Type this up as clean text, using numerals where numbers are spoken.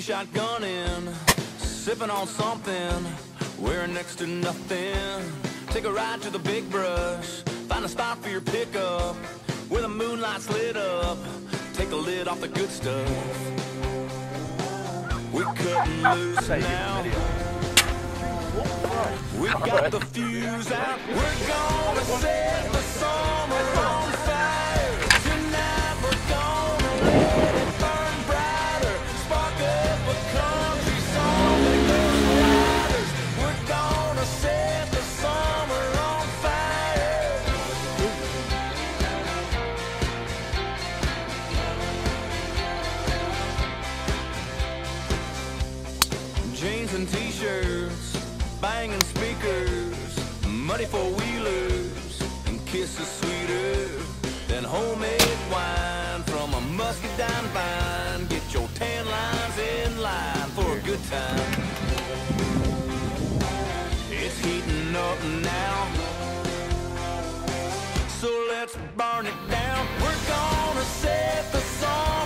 Baby shotgunning, sipping on something, wearing next to nothing. Take a ride to the big brush, find a spot for your pickup, where the moonlight's lit up. Take the lid off the good stuff. We couldn't lose now. We got the fuse out. We're gonna set the summer on fire. Tonight we're gonna let it burn brighter. Spark up a country song that goes wider. We're gonna set the summer on fire. Jeans and t-shirts, banging speakers, muddy four-wheelers, and kisses sweeter than homemade wine from a muscadine vine. Get your tan lines in line for a good time. It's heating up now, so let's burn it down. We're gonna set the song.